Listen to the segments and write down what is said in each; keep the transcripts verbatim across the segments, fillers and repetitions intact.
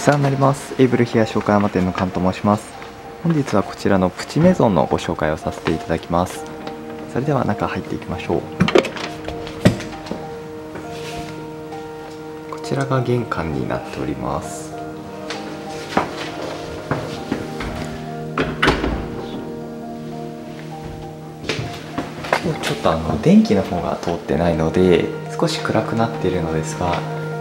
お世話になります。エイブルヒアショーカヤマ店のカンと申します。本日はこちらのプチメゾンのご紹介をさせていただきます。それでは中入っていきましょう。こちらが玄関になっております。ちょっとあの電気の方が通ってないので少し暗くなっているのですが、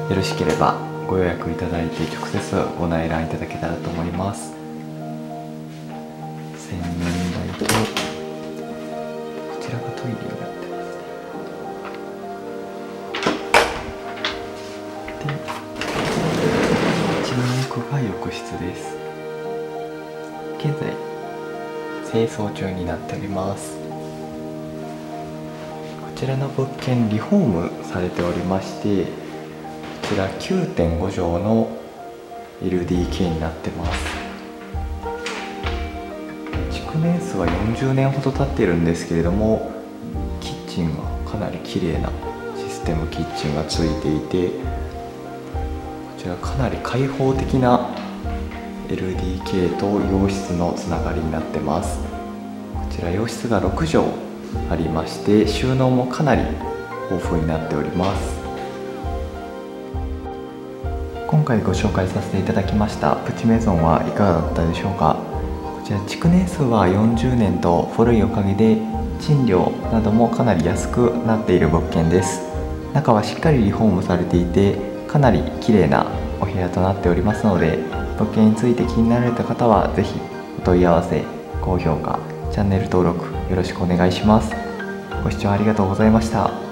よろしければご予約いただいて直接ご内覧いただけたらと思います。洗面台とこちらがトイレになってます。で、こちらの奥が浴室です。現在清掃中になっております。こちらの物件リフォームされておりまして、こちら きゅうてんご 畳の エルディーケー になってます。築年数はよんじゅうねんほど経っているんですけれども、キッチンがかなり綺麗なシステムキッチンがついていて、こちらかなり開放的な エルディーケー と洋室のつながりになってます。こちら洋室がろくじょうありまして、収納もかなり豊富になっております。今回ご紹介させていただきましたプチメゾンはいかがだったでしょうか。こちら築年数はよんじゅうねんと古いおかげで賃料などもかなり安くなっている物件です。中はしっかりリフォームされていてかなり綺麗なお部屋となっておりますので、物件について気になられた方は是非お問い合わせ、高評価、チャンネル登録よろしくお願いします。ご視聴ありがとうございました。